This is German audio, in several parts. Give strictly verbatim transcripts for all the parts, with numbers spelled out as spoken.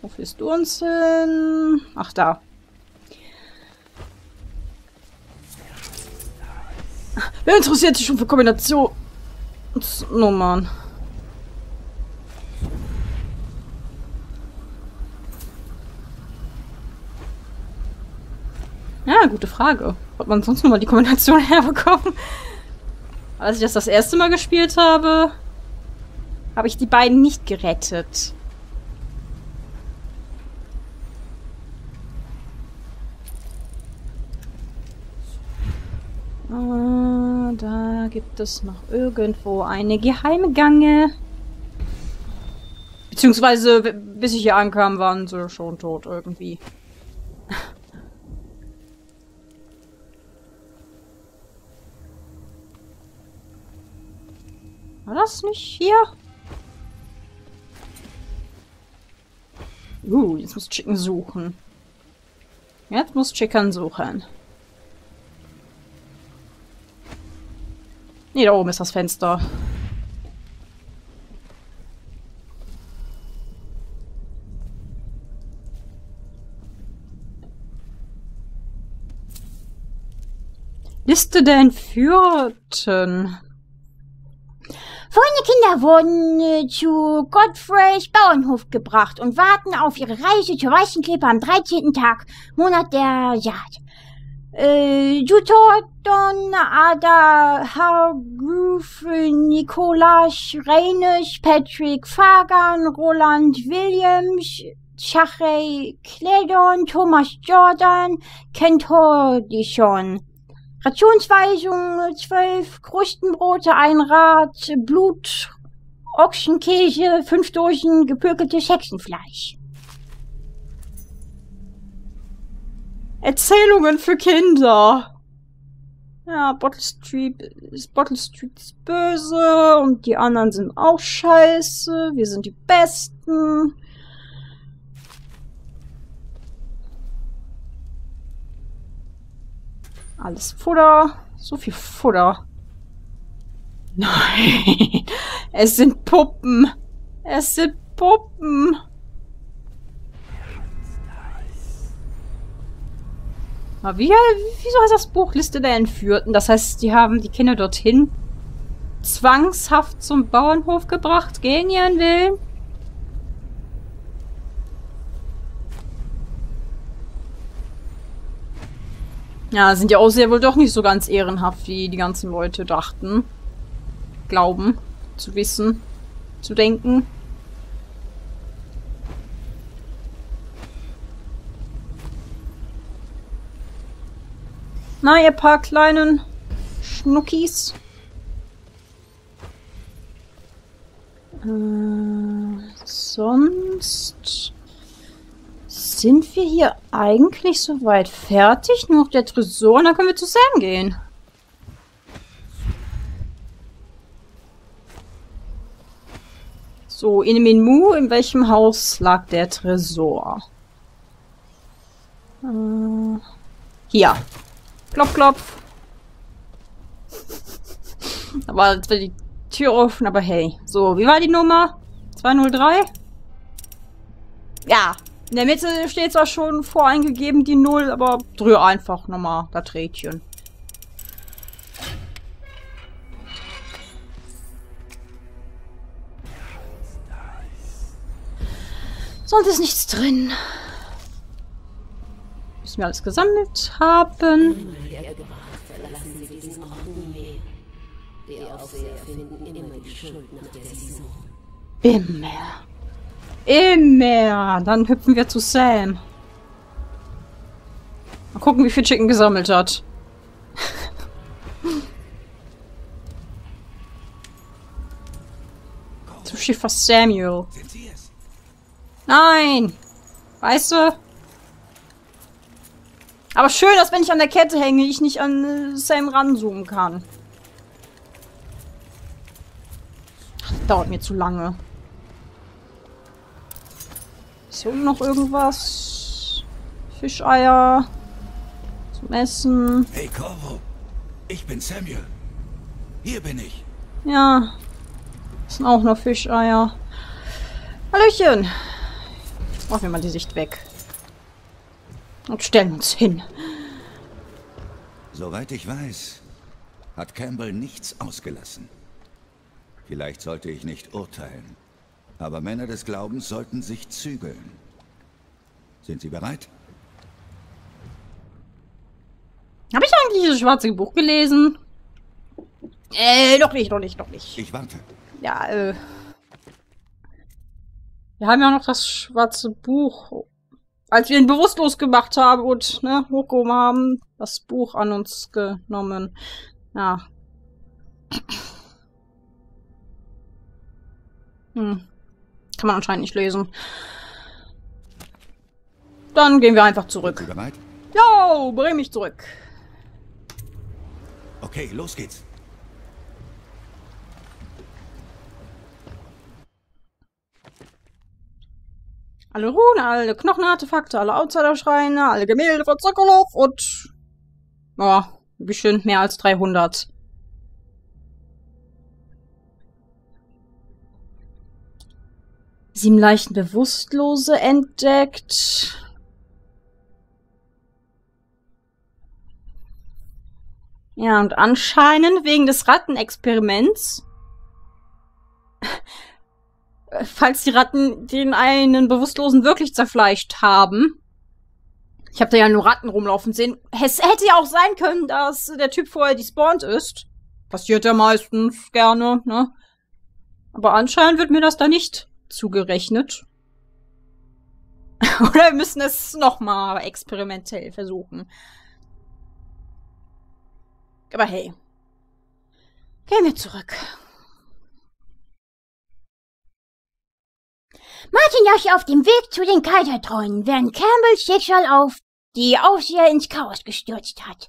Wo bist du uns hin? Ach, da. Wer interessiert sich schon für Kombinationsnummern? Ja, gute Frage. Hat man sonst nochmal die Kombination herbekommen? Als ich das das erste Mal gespielt habe, habe ich die beiden nicht gerettet. Ah, da gibt es noch irgendwo eine geheime Gange. Beziehungsweise, bis ich hier ankam, waren sie schon tot irgendwie. War das nicht hier? Uh, jetzt muss Chicken suchen. Jetzt muss Chicken suchen. Nee, da oben ist das Fenster. Liste der Entführten. Vorne Kinder wurden äh, zu Godfreys Bauernhof gebracht und warten auf ihre Reise zur Weißen Klippe am dreizehnten Tag, Monat der Saat. Äh, Jutor, Don, Ada, Hargruf, Nicolas, Reines, Patrick, Fagan, Roland, Williams, Zachary, Cledon, Thomas, Jordan, Kent Hordison. Rationsweisung, zwölf Krustenbrote, ein Rad, Blut, Ochsenkäse, fünf Dosen gepökeltes Hexenfleisch. Erzählungen für Kinder. Ja, Bottle Street ist, Bottle Street ist böse und die anderen sind auch scheiße. Wir sind die Besten. Alles Futter. So viel Futter. Nein. Es sind Puppen. Es sind Puppen. Aber wie, wieso heißt das Buch Liste der Entführten? Das heißt, die haben die Kinder dorthin zwangshaft zum Bauernhof gebracht, gegen ihren Willen. Ja, sind ja auch sehr wohl doch nicht so ganz ehrenhaft, wie die ganzen Leute dachten. Glauben, zu wissen, zu denken. Na, ihr paar kleinen Schnuckis. Äh, sonst... Sind wir hier eigentlich soweit fertig? Nur noch der Tresor, und dann können wir zu Sam gehen. So, in Minmu, in welchem Haus lag der Tresor? Äh, hier. Klopf, klopf. Da war jetzt die Tür offen, aber hey. So, wie war die Nummer? zwei null drei? Ja. In der Mitte steht zwar schon voreingegeben, die Null, aber dreh einfach nochmal das Rädchen. Sonst ist nichts drin. Müssen wir alles gesammelt haben. Immer. Immer. Dann hüpfen wir zu Sam. Mal gucken, wie viel Chicken gesammelt hat. Zu Schiff war Samuel. Nein! Weißt du? Aber schön, dass wenn ich an der Kette hänge, ich nicht an Sam ranzoomen kann. Ach, das dauert mir zu lange. Hier oben noch irgendwas? Fischeier zum Essen. Hey Corvo, ich bin Samuel. Hier bin ich. Ja, das sind auch noch Fischeier. Hallöchen. Machen wir mal die Sicht weg. Und stellen uns hin. Soweit ich weiß, hat Campbell nichts ausgelassen. Vielleicht sollte ich nicht urteilen, aber Männer des Glaubens sollten sich zügeln. Sind Sie bereit? Habe ich eigentlich dieses schwarze Buch gelesen? Äh, noch nicht, noch nicht, noch nicht. Ich warte. Ja, äh... wir haben ja noch das schwarze Buch, als wir ihn bewusstlos gemacht haben und, ne, hochgehoben haben, das Buch an uns genommen. Ja. Hm. Kann man anscheinend nicht lesen. Dann gehen wir einfach zurück. Jo, bring mich zurück. Okay, los geht's. Alle Runen, alle Knochenartefakte, alle Outsider-Schreine, alle Gemälde von Sokolov und... oh, bestimmt mehr als dreihundert. Sieben Leichen Bewusstlose entdeckt. Ja, und anscheinend wegen des Rattenexperiments... falls die Ratten den einen Bewusstlosen wirklich zerfleischt haben. Ich habe da ja nur Ratten rumlaufen sehen. Es hätte ja auch sein können, dass der Typ vorher despawnt ist. Passiert ja meistens gerne, ne? Aber anscheinend wird mir das da nicht zugerechnet. Oder wir müssen es nochmal experimentell versuchen. Aber hey. Gehen wir zurück. Martin jagte auf dem Weg zu den Kaiserträunen, während Campbells Schicksal auf die Aufseher ins Chaos gestürzt hat.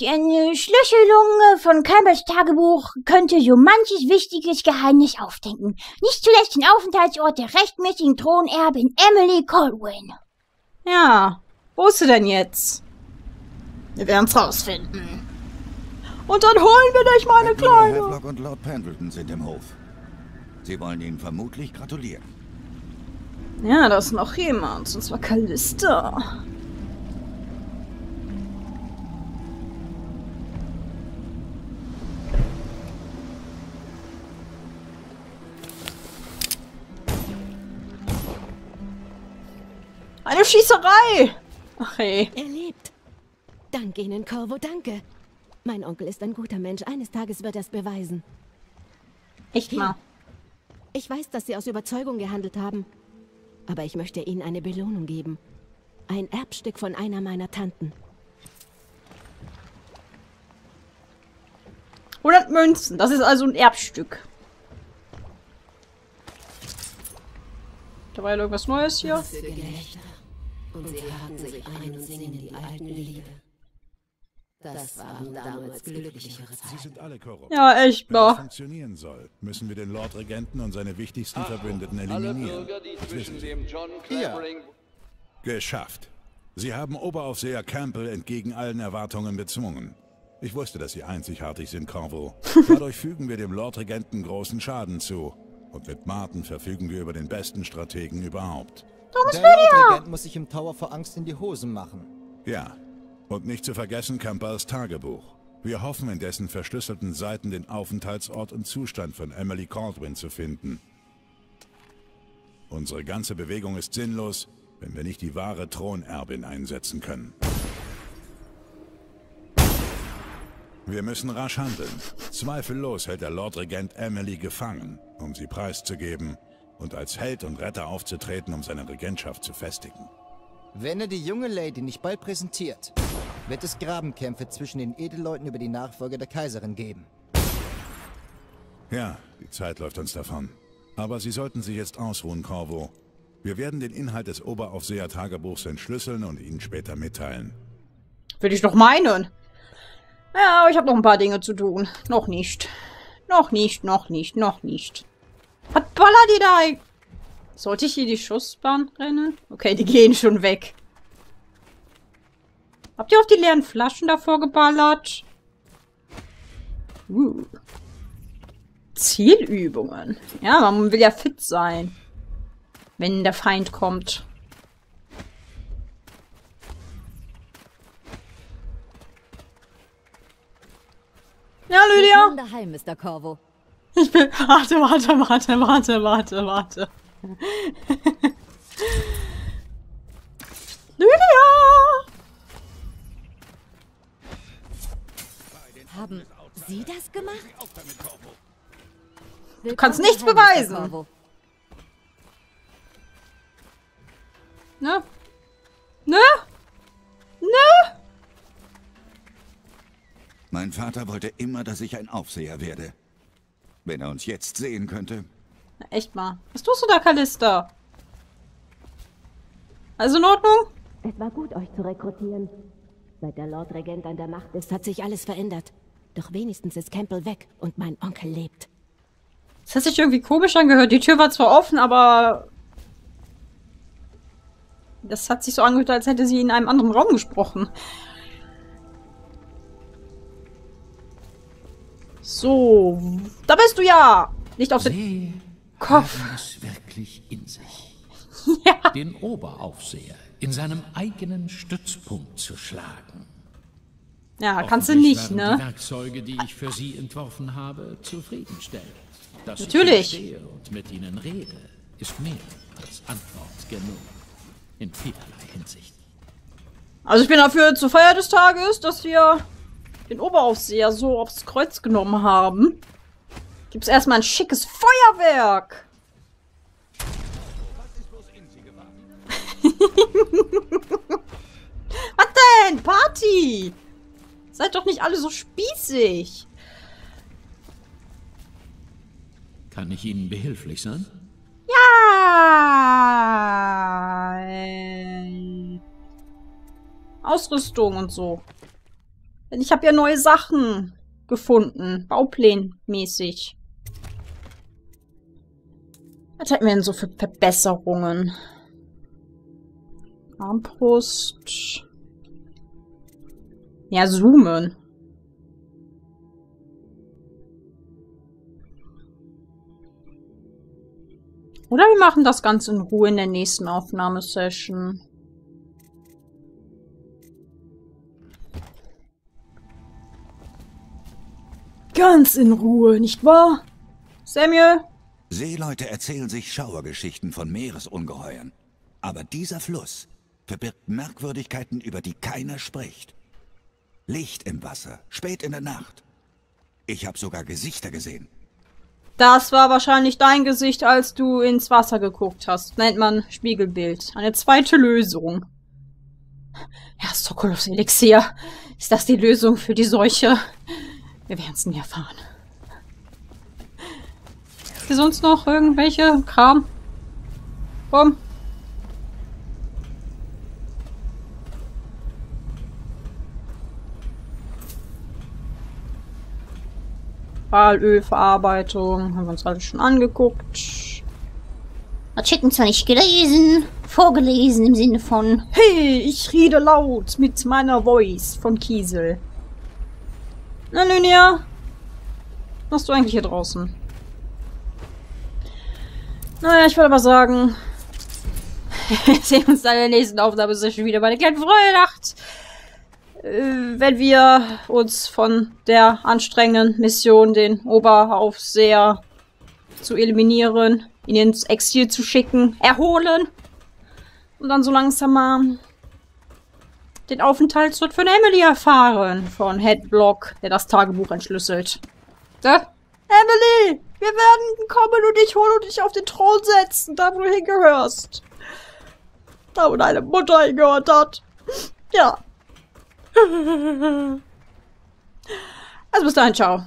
Die Entschlüsselung von Campbells Tagebuch könnte so manches wichtiges Geheimnis aufdecken. Nicht zuletzt den Aufenthaltsort der rechtmäßigen Thronerbin Emily Kaldwin. Ja, wo ist sie denn jetzt? Wir werden's rausfinden. Und dann holen wir dich, meine Kleine! Hedlock und Lord Pendleton sind im Hof. Sie wollen ihnen vermutlich gratulieren. Ja, da ist noch jemand, und zwar Callista. Eine Schießerei! Ach hey. Er lebt. Dank Ihnen, Corvo, danke. Mein Onkel ist ein guter Mensch. Eines Tages wird er es beweisen. Echt mal. Ich weiß, dass Sie aus Überzeugung gehandelt haben. Aber ich möchte Ihnen eine Belohnung geben. Ein Erbstück von einer meiner Tanten. hundert Münzen, das ist also ein Erbstück. Da war ja irgendwas Neues hier. Was für Gelächter. Und sie haken sich ein und singen die alten Lieder. Das waren damals glücklichere Zeiten. Sie sind alle korrupt. Ja, echt wahr. Wenn es funktionieren soll, müssen wir den Lord-Regenten und seine wichtigsten ah, Verbündeten eliminieren. Alle Bürger, die zwischen dem John Clavering... ja. Geschafft. Sie haben Oberaufseher Campbell entgegen allen Erwartungen bezwungen. Ich wusste, dass Sie einzigartig sind, Corvo. Dadurch fügen wir dem Lord-Regenten großen Schaden zu. Und mit Martin verfügen wir über den besten Strategen überhaupt. Der Lord-Regent muss sich im Tower vor Angst in die Hosen machen. Ja. Und nicht zu vergessen Campbells Tagebuch. Wir hoffen, in dessen verschlüsselten Seiten den Aufenthaltsort und Zustand von Emily Kaldwin zu finden. Unsere ganze Bewegung ist sinnlos, wenn wir nicht die wahre Thronerbin einsetzen können. Wir müssen rasch handeln. Zweifellos hält der Lordregent Emily gefangen, um sie preiszugeben und als Held und Retter aufzutreten, um seine Regentschaft zu festigen. Wenn er die junge Lady nicht bald präsentiert... wird es Grabenkämpfe zwischen den Edelleuten über die Nachfolge der Kaiserin geben. Ja, die Zeit läuft uns davon. Aber Sie sollten sich jetzt ausruhen, Corvo. Wir werden den Inhalt des Oberaufseher-Tagebuchs entschlüsseln und Ihnen später mitteilen. Würde ich doch meinen. Ja, aber ich habe noch ein paar Dinge zu tun. Noch nicht. Noch nicht, noch nicht, noch nicht. Was ballert die da? Sollte ich hier die Schussbahn rennen? Okay, die gehen schon weg. Habt ihr auf die leeren Flaschen davor geballert? Uh. Zielübungen. Ja, man will ja fit sein, wenn der Feind kommt. hier? Daheim, Mister Corvo. Ich bin... Warte, warte, warte, warte, warte, warte. Lydia! Haben Sie das gemacht? Du kannst nichts beweisen. Ne? Ne? Ne? Mein Vater wollte immer, dass ich ein Aufseher werde. Wenn er uns jetzt sehen könnte. Na, echt mal. Was tust du da, Callista? Also in Ordnung? Es war gut, euch zu rekrutieren. Seit der Lordregent an der Macht ist, hat sich alles verändert. Doch wenigstens ist Campbell weg und mein Onkel lebt. Das hat sich irgendwie komisch angehört. Die Tür war zwar offen, aber... Das hat sich so angehört, als hätte sie in einem anderen Raum gesprochen. So, da bist du ja! Nicht auf den Kopf. Sie haben es wirklich in sich. Ja. Den Oberaufseher in seinem eigenen Stützpunkt zu schlagen. Ja, kannst du nicht, ne? Die Werkzeuge, die ich für Sie entworfen habe, zufriedenstellend. Dass natürlich. Ich verstehe und mit Ihnen rede, ist mehr als Antwort genug. In vielerlei Hinsicht. Also ich bin dafür zur Feier des Tages, dass wir den Oberaufseher so aufs Kreuz genommen haben. Gibt's erstmal ein schickes Feuerwerk. Was denn? Party! Seid doch nicht alle so spießig. Kann ich Ihnen behilflich sein? Ja! Äh, Ausrüstung und so. Denn ich habe ja neue Sachen gefunden. Bauplanmäßig. Was hatten wir denn so für Verbesserungen? Armbrust. Ja, zoomen. Oder wir machen das ganz in Ruhe in der nächsten Aufnahmesession. Ganz in Ruhe, nicht wahr? Samuel? Seeleute erzählen sich Schauergeschichten von Meeresungeheuern. Aber dieser Fluss verbirgt Merkwürdigkeiten, über die keiner spricht. Licht im Wasser, spät in der Nacht. Ich habe sogar Gesichter gesehen. Das war wahrscheinlich dein Gesicht, als du ins Wasser geguckt hast. Nennt man Spiegelbild. Eine zweite Lösung. Ja, Sokolos Elixier. Ist das die Lösung für die Seuche? Wir werden es nie erfahren. Ist hier sonst noch irgendwelche Kram? Komm. Ölverarbeitung. Haben wir uns alles schon angeguckt. Hat Chicken zwar nicht gelesen, vorgelesen im Sinne von hey, ich rede laut mit meiner Voice von Kiesel. Na, Lydia? Was machst du eigentlich hier draußen? Naja, ich würde aber sagen, wir sehen uns dann in der nächsten Aufnahmesession wieder bei der kleinen Freudenacht. Wenn wir uns von der anstrengenden Mission, den Oberaufseher zu eliminieren, ihn ins Exil zu schicken, erholen und dann so langsam mal den Aufenthaltsort von Emily erfahren, von Headblock, der das Tagebuch entschlüsselt. Da? Emily, wir werden kommen und dich holen und dich auf den Thron setzen, da wo du hingehörst. Da wo deine Mutter hingehört hat. Ja. Also bis dahin, ciao.